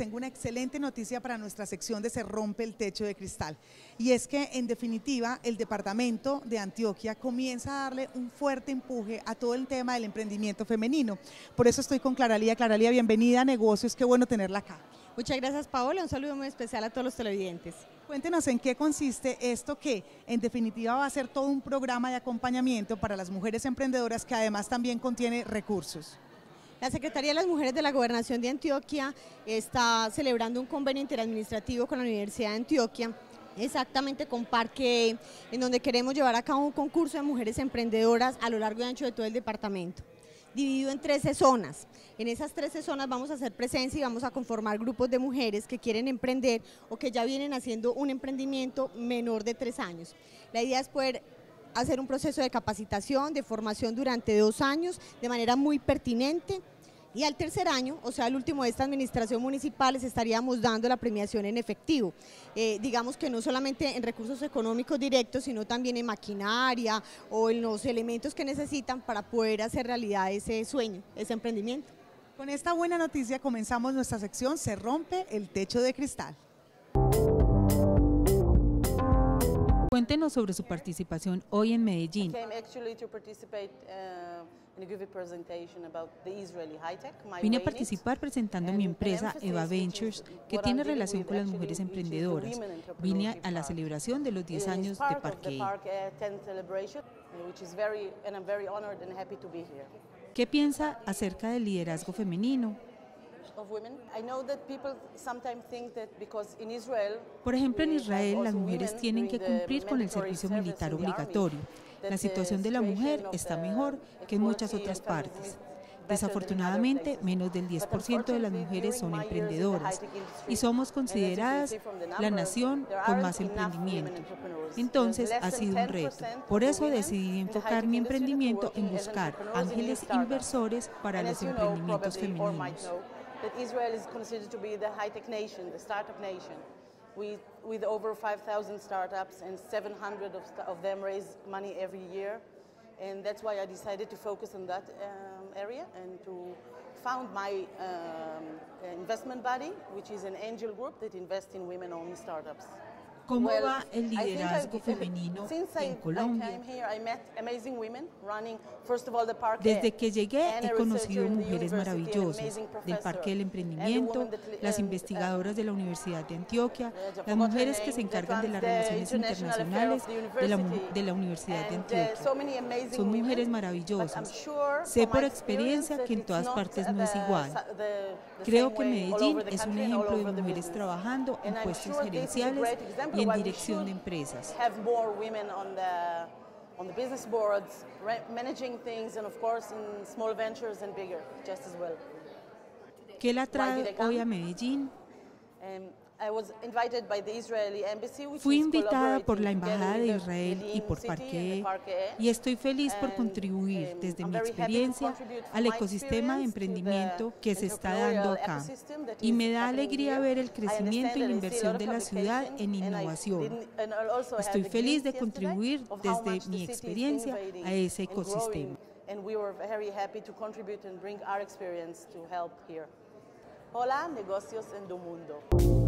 tengo una excelente noticia para nuestra sección de Se Rompe el Techo de Cristal. Y es que, en definitiva, el departamento de Antioquia comienza a darle un fuerte empuje a todo el tema del emprendimiento femenino. Por eso estoy con Claralía. Claralía, bienvenida a Negocios, qué bueno tenerla acá. Muchas gracias, Paola, un saludo muy especial a todos los televidentes. Cuéntenos en qué consiste esto que en definitiva va a ser todo un programa de acompañamiento para las mujeres emprendedoras que además también contiene recursos. La Secretaría de las Mujeres de la Gobernación de Antioquia está celebrando un convenio interadministrativo con la Universidad de Antioquia, exactamente con Parque, en donde queremos llevar a cabo un concurso de mujeres emprendedoras a lo largo y ancho de todo el departamento, dividido en 13 zonas. En esas 13 zonas vamos a hacer presencia y vamos a conformar grupos de mujeres que quieren emprender o que ya vienen haciendo un emprendimiento menor de 3 años. La idea es poder hacer un proceso de capacitación, de formación durante 2 años de manera muy pertinente, y al tercer año, o sea, el último de esta administración municipal, les estaríamos dando la premiación en efectivo. Digamos que no solamente en recursos económicos directos, sino también en maquinaria o en los elementos que necesitan para poder hacer realidad ese sueño, ese emprendimiento. Con esta buena noticia comenzamos nuestra sección Se Rompe el Techo de Cristal. Cuéntenos sobre su participación hoy en Medellín. Vine a participar presentando mi empresa Eva Ventures, que tiene relación con las mujeres emprendedoras. Vine a la celebración de los 10 años de Parque. ¿Qué piensa acerca del liderazgo femenino? Por ejemplo, en Israel las mujeres tienen que cumplir con el servicio militar obligatorio. La situación de la mujer está mejor que en muchas otras partes. Desafortunadamente, menos del 10% de las mujeres son emprendedoras y somos consideradas la nación con más emprendimiento. Entonces, ha sido un reto. Por eso decidí enfocar mi emprendimiento en buscar ángeles inversores para los emprendimientos femeninos. With over 5,000 startups and 700 of them raise money every year, and that's why I decided to focus on that area and to found my investment body, which is an angel group that invests in women-owned startups. ¿Cómo va el liderazgo femenino en Colombia? Desde que llegué he conocido mujeres maravillosas del Parque del Emprendimiento, las investigadoras de la Universidad de Antioquia, las mujeres que se encargan de las relaciones internacionales de la Universidad de Antioquia. Son mujeres maravillosas. Sé por experiencia que en todas partes no es igual. Creo que Medellín es un ejemplo de mujeres trabajando en puestos gerenciales y en dirección de empresas. ¿Qué la trae hoy a Medellín? Fui invitada por la Embajada de Israel y por Parque, y estoy feliz por contribuir desde mi experiencia al ecosistema de emprendimiento que se está dando acá, y me da alegría ver el crecimiento y la inversión de la ciudad en innovación. Estoy feliz de contribuir desde mi experiencia a ese ecosistema. Hola, negocios en el mundo.